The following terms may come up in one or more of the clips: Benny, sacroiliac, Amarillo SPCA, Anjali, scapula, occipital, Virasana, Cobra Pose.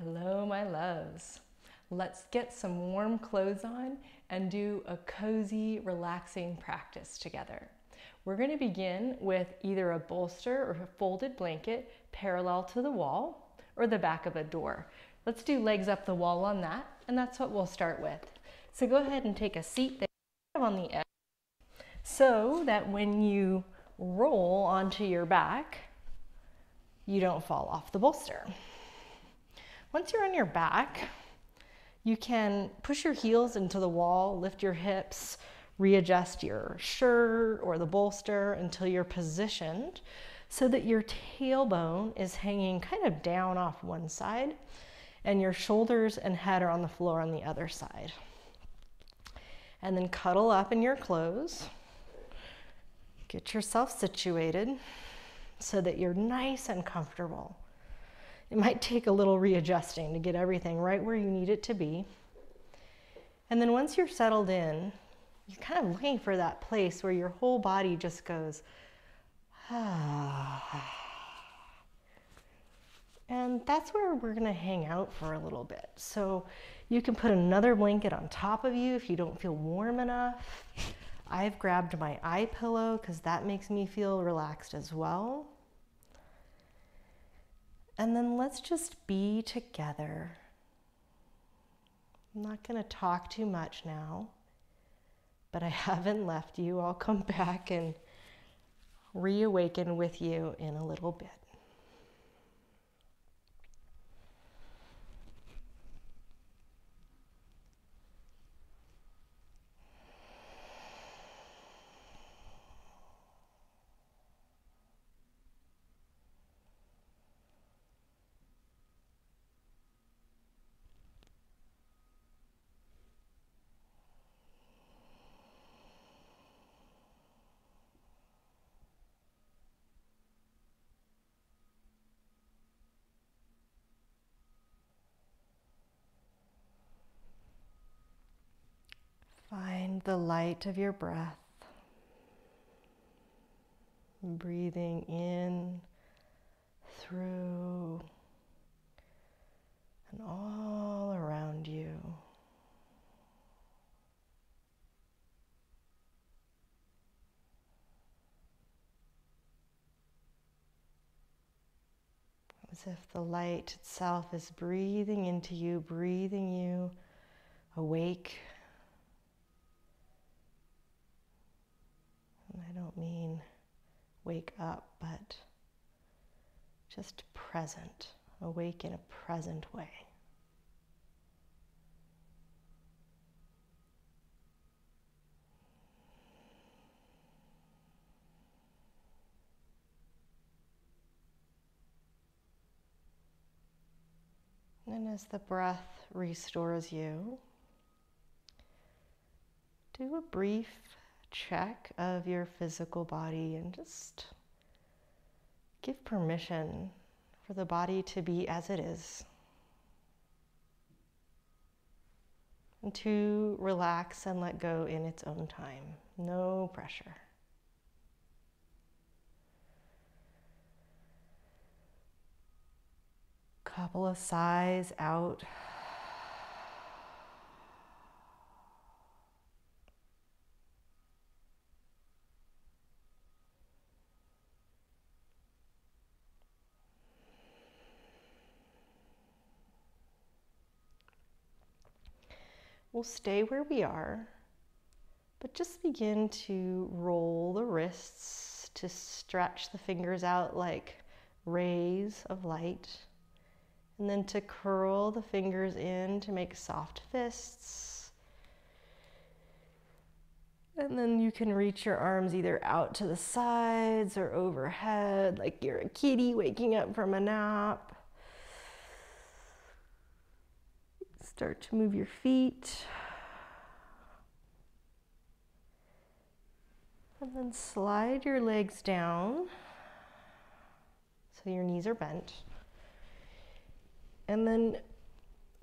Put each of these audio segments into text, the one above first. Hello, my loves. Let's get some warm clothes on and do a cozy, relaxing practice together. We're going to begin with either a bolster or a folded blanket parallel to the wall or the back of a door. Let's do legs up the wall on that, and that's what we'll start with. So go ahead and take a seat that's on the edge so that when you roll onto your back, you don't fall off the bolster. Once you're on your back, you can push your heels into the wall, lift your hips, readjust your shirt or the bolster until you're positioned so that your tailbone is hanging kind of down off one side and your shoulders and head are on the floor on the other side. And then cuddle up in your clothes. Get yourself situated so that you're nice and comfortable. It might take a little readjusting to get everything right where you need it to be. And then once you're settled in, you're kind of looking for that place where your whole body just goes, ah. And that's where we're gonna hang out for a little bit. So you can put another blanket on top of you if you don't feel warm enough. I've grabbed my eye pillow because that makes me feel relaxed as well. And then let's just be together. I'm not gonna talk too much now, but I haven't left you. I'll come back and reawaken with you in a little bit. Find the light of your breath, breathing in through and all around you. As if the light itself is breathing into you, breathing you awake. I don't mean wake up, but just present, awake in a present way. And as the breath restores you, do a brief check of your physical body and just give permission for the body to be as it is and to relax and let go in its own time. No pressure. Couple of sighs out. We'll stay where we are, but just begin to roll the wrists, to stretch the fingers out like rays of light, and then to curl the fingers in to make soft fists. And then you can reach your arms either out to the sides or overhead, like you're a kitty waking up from a nap. Start to move your feet. And then slide your legs down so your knees are bent. And then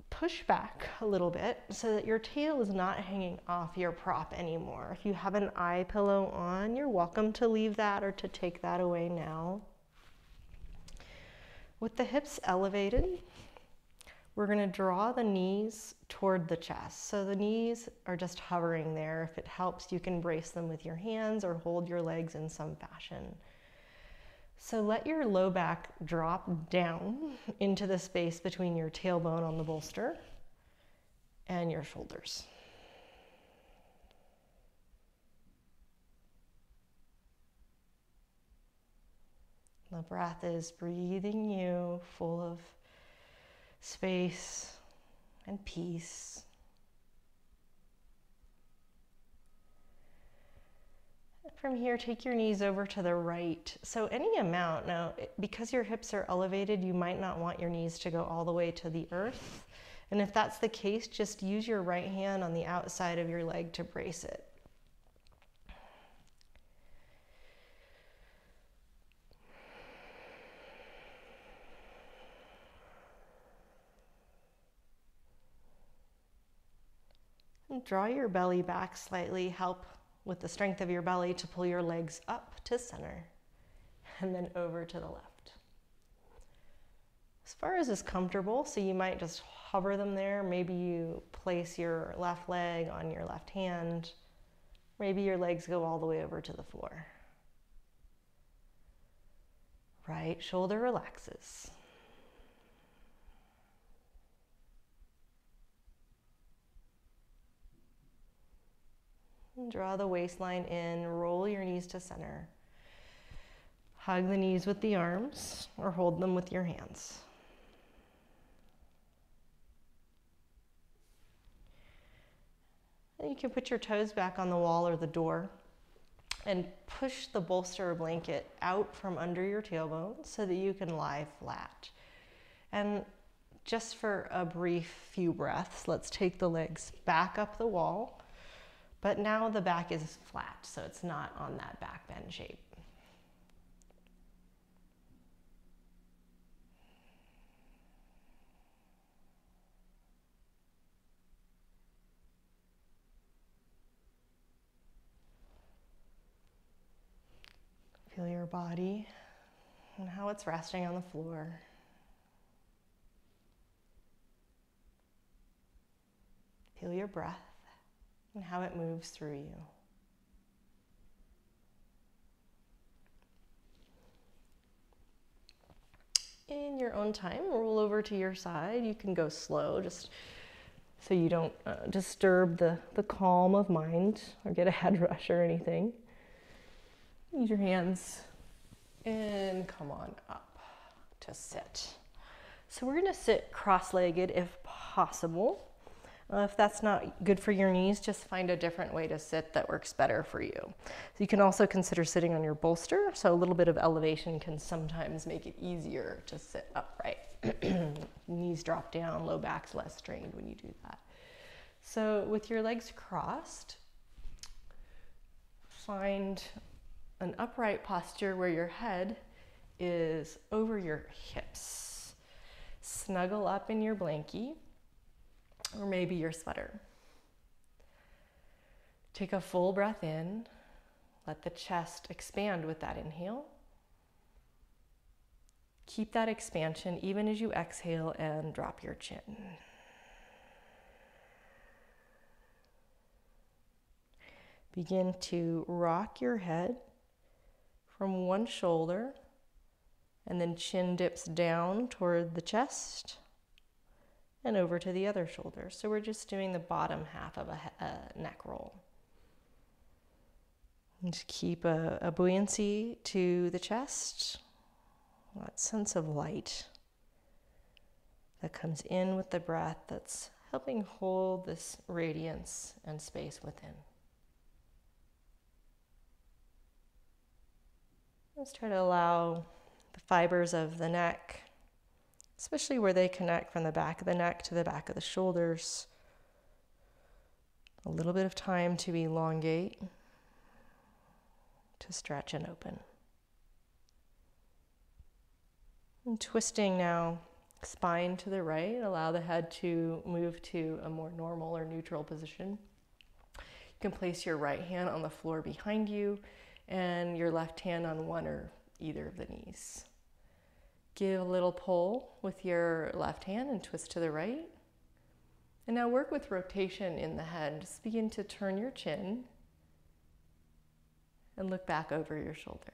push back a little bit so that your tail is not hanging off your prop anymore. If you have an eye pillow on, you're welcome to leave that or to take that away now. With the hips elevated, we're going to draw the knees toward the chest. So the knees are just hovering there. If it helps, you can brace them with your hands or hold your legs in some fashion. So let your low back drop down into the space between your tailbone on the bolster and your shoulders. The breath is breathing you full of space and peace. From here, take your knees over to the right. So any amount. Now, because your hips are elevated, you might not want your knees to go all the way to the earth. And if that's the case, just use your right hand on the outside of your leg to brace it. Draw your belly back slightly. Help with the strength of your belly to pull your legs up to center and then over to the left. As far as is comfortable, so you might just hover them there. Maybe you place your left leg on your left hand. Maybe your legs go all the way over to the floor. Right shoulder relaxes. Draw the waistline in, roll your knees to center. Hug the knees with the arms or hold them with your hands. And you can put your toes back on the wall or the door and push the bolster or blanket out from under your tailbone so that you can lie flat. And just for a brief few breaths, let's take the legs back up the wall. But now the back is flat, so it's not on that back bend shape. Feel your body and how it's resting on the floor. Feel your breath and how it moves through you. In your own time, roll over to your side. You can go slow, just so you don't disturb the calm of mind or get a head rush or anything. Use your hands and come on up to sit. So we're gonna sit cross-legged if possible. If that's not good for your knees, just find a different way to sit that works better for you. So you can also consider sitting on your bolster, so a little bit of elevation can sometimes make it easier to sit upright. Knees drop down, low back's less strained when you do that. So with your legs crossed, find an upright posture where your head is over your hips. Snuggle up in your blankie, or maybe your sweater. Take a full breath in. Let the chest expand with that inhale. Keep that expansion even as you exhale and drop your chin. Begin to rock your head from one shoulder and then chin dips down toward the chest and over to the other shoulder. So we're just doing the bottom half of a neck roll. And just keep a buoyancy to the chest, that sense of light that comes in with the breath that's helping hold this radiance and space within. Let's try to allow the fibers of the neck, especially where they connect from the back of the neck to the back of the shoulders. A little bit of time to elongate, to stretch and open. And twisting now, spine to the right, allow the head to move to a more normal or neutral position. You can place your right hand on the floor behind you and your left hand on one or either of the knees. Give a little pull with your left hand and twist to the right. And now work with rotation in the head. Just begin to turn your chin and look back over your shoulder.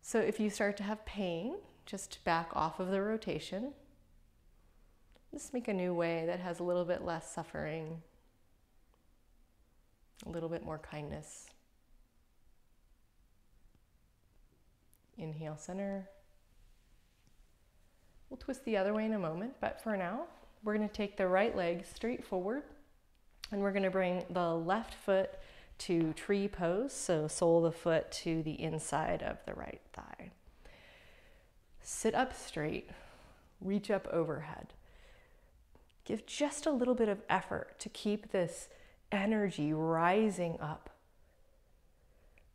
So if you start to have pain, just back off of the rotation. Just make a new way that has a little bit less suffering, a little bit more kindness. Inhale, center. We'll twist the other way in a moment, but for now, we're going to take the right leg straight forward, and we're going to bring the left foot to tree pose, so sole of the foot to the inside of the right thigh. Sit up straight, reach up overhead. Give just a little bit of effort to keep this energy rising up.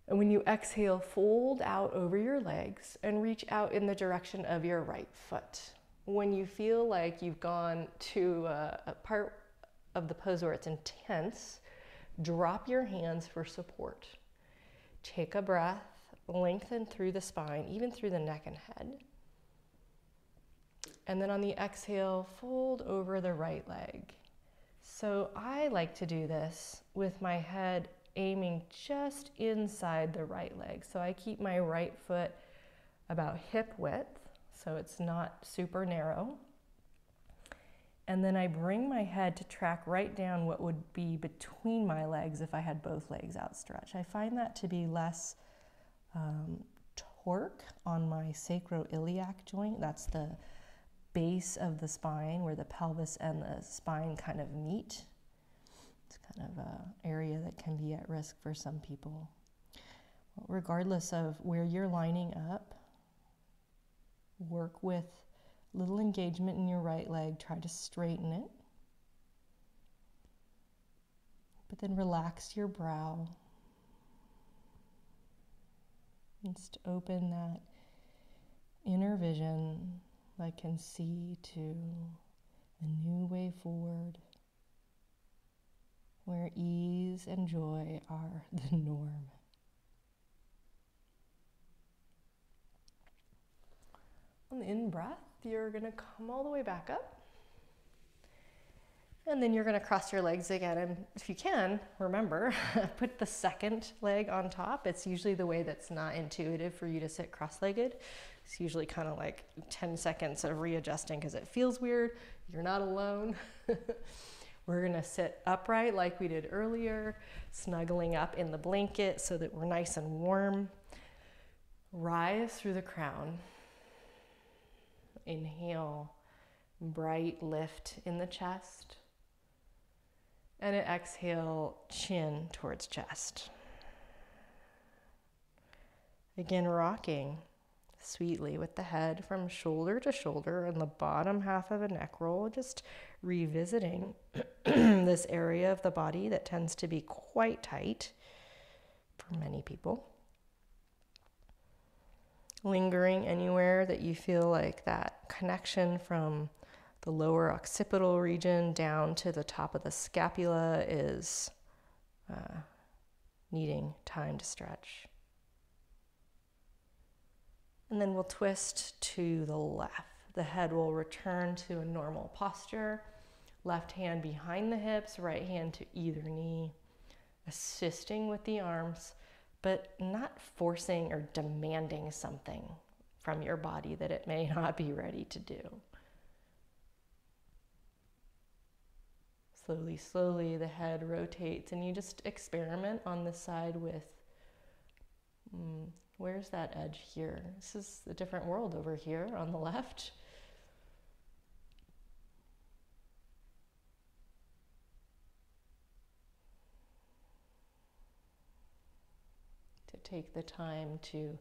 And when you exhale, fold out over your legs and reach out in the direction of your right foot. When you feel like you've gone to a part of the pose where it's intense, drop your hands for support. Take a breath, lengthen through the spine, even through the neck and head. And then on the exhale, fold over the right leg. So I like to do this with my head aiming just inside the right leg. So I keep my right foot about hip width, so it's not super narrow. And then I bring my head to track right down what would be between my legs if I had both legs outstretched. I find that to be less torque on my sacroiliac joint. That's the base of the spine where the pelvis and the spine kind of meet. It's kind of an area that can be at risk for some people. Well, regardless of where you're lining up, work with little engagement in your right leg. Try to straighten it. But then relax your brow. Just open that inner vision that can see to a new way forward, where ease and joy are the norm. On the in-breath, you're going to come all the way back up. And then you're going to cross your legs again. And if you can, remember, put the second leg on top. It's usually the way that's not intuitive for you to sit cross-legged. It's usually kind of like 10 seconds of readjusting because it feels weird. You're not alone. We're gonna sit upright like we did earlier, snuggling up in the blanket so that we're nice and warm. Rise through the crown. Inhale, bright lift in the chest. And an exhale, chin towards chest. Again, rocking sweetly with the head from shoulder to shoulder and the bottom half of a neck roll, just revisiting this area of the body that tends to be quite tight for many people. Lingering anywhere that you feel like that connection from the lower occipital region down to the top of the scapula is needing time to stretch. And then we'll twist to the left. The head will return to a normal posture. Left hand behind the hips, right hand to either knee, assisting with the arms, but not forcing or demanding something from your body that it may not be ready to do. Slowly, slowly, the head rotates, and you just experiment on this side with where's that edge here? This is a different world over here on the left. To take the time to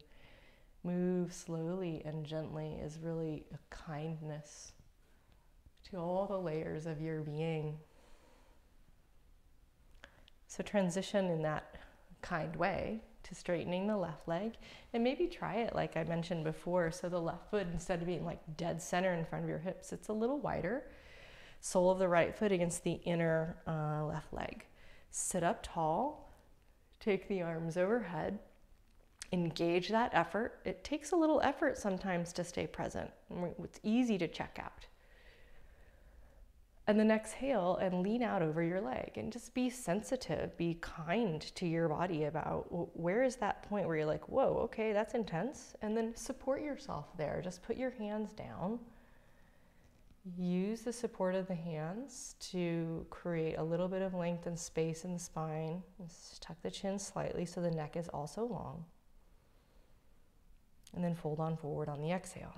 move slowly and gently is really a kindness to all the layers of your being. So transition in that kind way to straightening the left leg, and maybe try it like I mentioned before. So the left foot, instead of being like dead center in front of your hips, it's a little wider. Sole of the right foot against the inner left leg. Sit up tall, take the arms overhead, engage that effort. It takes a little effort sometimes to stay present. It's easy to check out. And then exhale and lean out over your leg and just be sensitive, be kind to your body about where is that point where you're like, whoa, okay, that's intense. And then support yourself there. Just put your hands down. Use the support of the hands to create a little bit of length and space in the spine. Just tuck the chin slightly so the neck is also long. And then fold on forward on the exhale.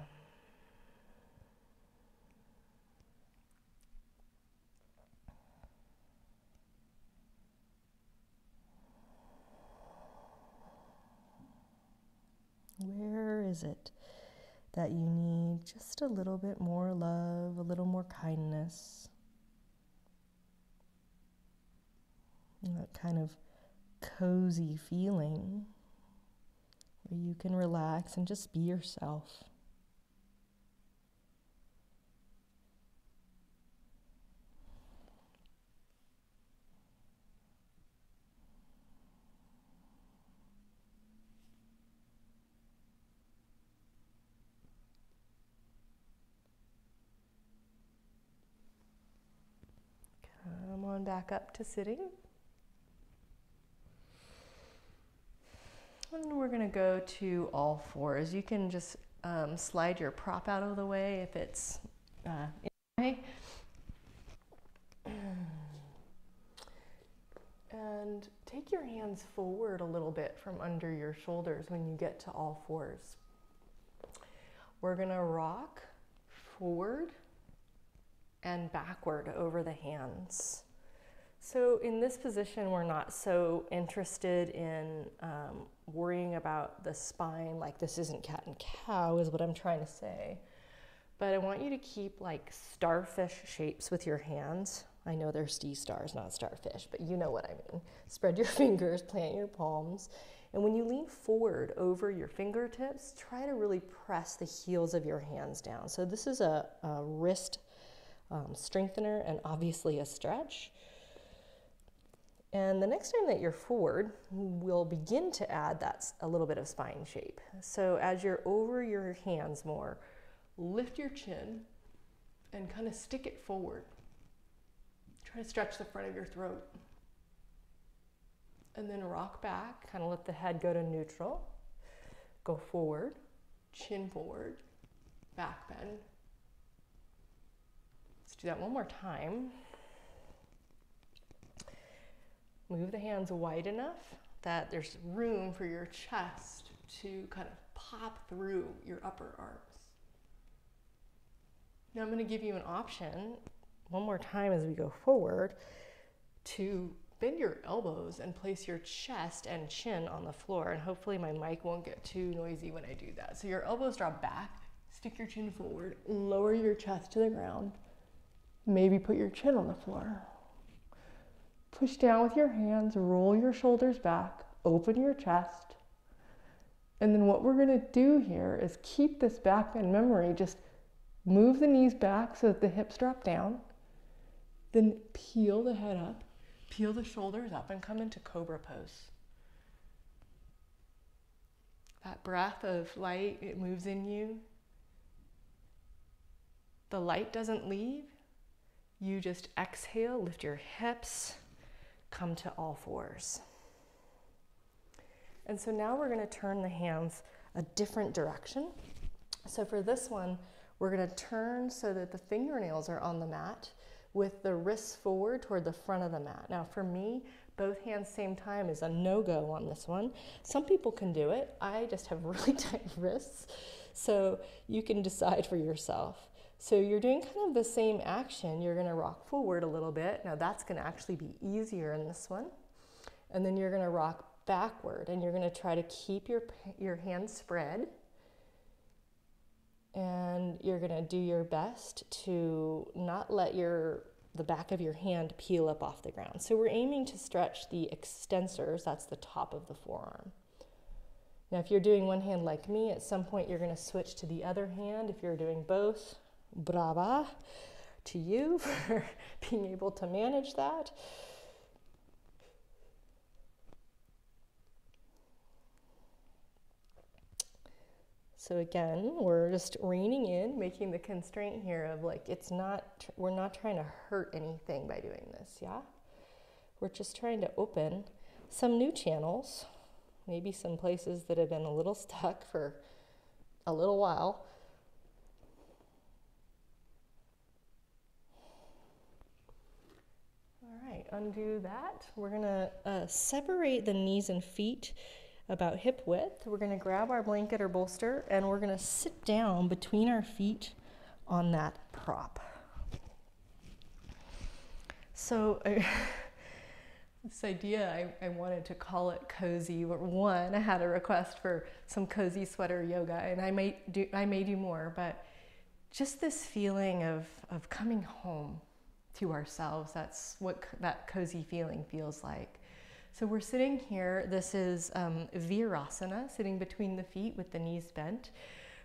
Where is it that you need just a little bit more love, a little more kindness? And that kind of cozy feeling where you can relax and just be yourself. Back up to sitting. And we're going to go to all fours. You can just slide your prop out of the way if it's in the way. And take your hands forward a little bit from under your shoulders when you get to all fours. We're going to rock forward and backward over the hands. So in this position, we're not so interested in worrying about the spine, like this isn't cat and cow is what I'm trying to say. But I want you to keep like starfish shapes with your hands. I know they're sea stars, not starfish, but you know what I mean. Spread your fingers, plant your palms. And when you lean forward over your fingertips, try to really press the heels of your hands down. So this is a wrist strengthener and obviously a stretch. And the next time that you're forward, we'll begin to add that a little bit of spine shape. So as you're over your hands more, lift your chin and kind of stick it forward. Try to stretch the front of your throat. And then rock back, kind of let the head go to neutral. Go forward, chin forward, back bend. Let's do that one more time. Move the hands wide enough that there's room for your chest to kind of pop through your upper arms. Now I'm going to give you an option one more time as we go forward to bend your elbows and place your chest and chin on the floor. And hopefully my mic won't get too noisy when I do that. So your elbows drop back, stick your chin forward, lower your chest to the ground, maybe put your chin on the floor. Push down with your hands, roll your shoulders back, open your chest. And then what we're going to do here is keep this back bend memory. Just move the knees back so that the hips drop down. Then peel the head up, peel the shoulders up, and come into Cobra Pose. That breath of light, it moves in you. The light doesn't leave. You just exhale, lift your hips. Come to all fours. And so now we're going to turn the hands a different direction. So for this one, we're going to turn so that the fingernails are on the mat with the wrists forward toward the front of the mat. Now for me, both hands same time is a no-go on this one. Some people can do it. I just have really tight wrists. So you can decide for yourself. So you're doing kind of the same action. You're going to rock forward a little bit. Now that's going to actually be easier in this one. And then you're going to rock backward and you're going to try to keep your hands spread. And you're going to do your best to not let the back of your hand peel up off the ground. So we're aiming to stretch the extensors. That's the top of the forearm. Now if you're doing one hand like me, at some point you're going to switch to the other hand. If you're doing both, brava to you for being able to manage that. So again, we're just reining in, making the constraint here of like, it's not, we're not trying to hurt anything by doing this, yeah? We're just trying to open some new channels, maybe some places that have been a little stuck for a little while. All right, undo that. We're gonna separate the knees and feet about hip width. We're gonna grab our blanket or bolster and we're gonna sit down between our feet on that prop. So this idea, I wanted to call it cozy, but one, I had a request for some cozy sweater yoga, and I may do more, but just this feeling of coming home to ourselves, that's what that cozy feeling feels like. So we're sitting here, this is Virasana, sitting between the feet with the knees bent.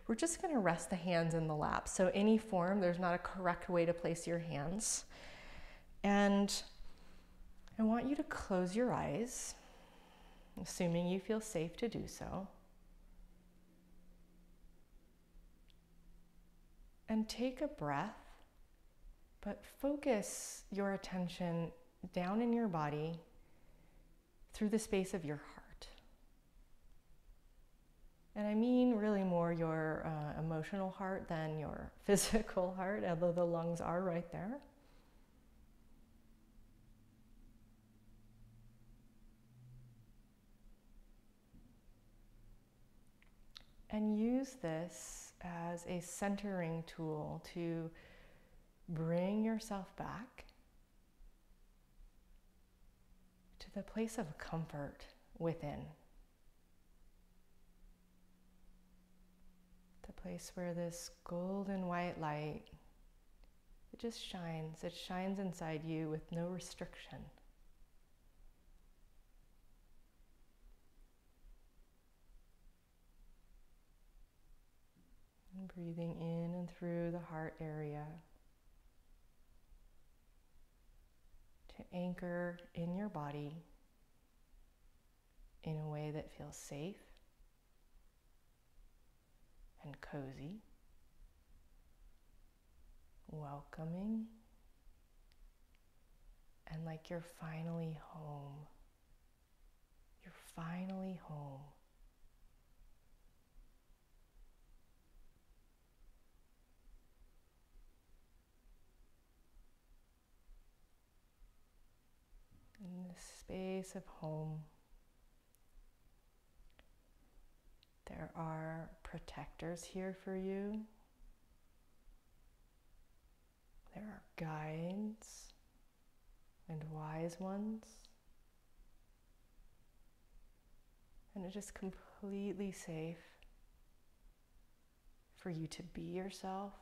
We're just gonna rest the hands in the lap. So any form, there's not a correct way to place your hands. And I want you to close your eyes, assuming you feel safe to do so. And take a breath, but focus your attention down in your body, through the space of your heart. And I mean really more your emotional heart than your physical heart, although the lungs are right there. And use this as a centering tool to bring yourself back the place of comfort within, the place where this golden white light, it shines inside you with no restriction. And breathing in and through the heart area to anchor in your body in a way that feels safe and cozy, welcoming, and like you're finally home. You're finally home. In this space of home, there are protectors here for you. There are guides and wise ones. And it is completely safe for you to be yourself,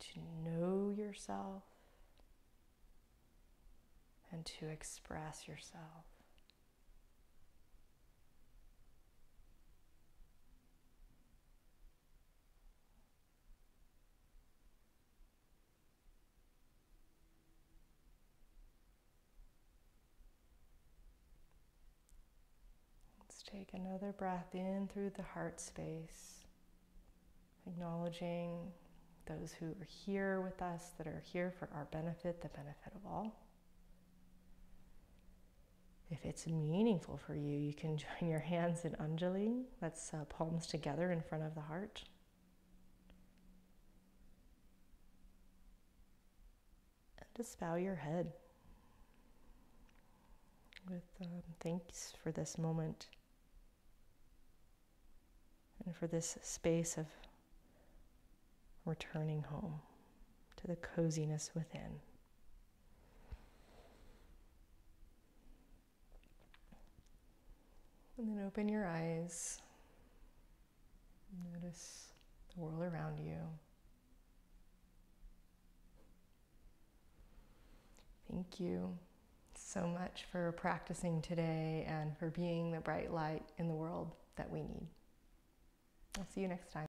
to know yourself, and to express yourself. Let's take another breath in through the heart space, acknowledging those who are here with us, that are here for our benefit, the benefit of all. If it's meaningful for you, you can join your hands in Anjali. That's palms together in front of the heart. And just bow your head with thanks for this moment and for this space of returning home to the coziness within. And then open your eyes. Notice the world around you. Thank you so much for practicing today and for being the bright light in the world that we need. I'll see you next time.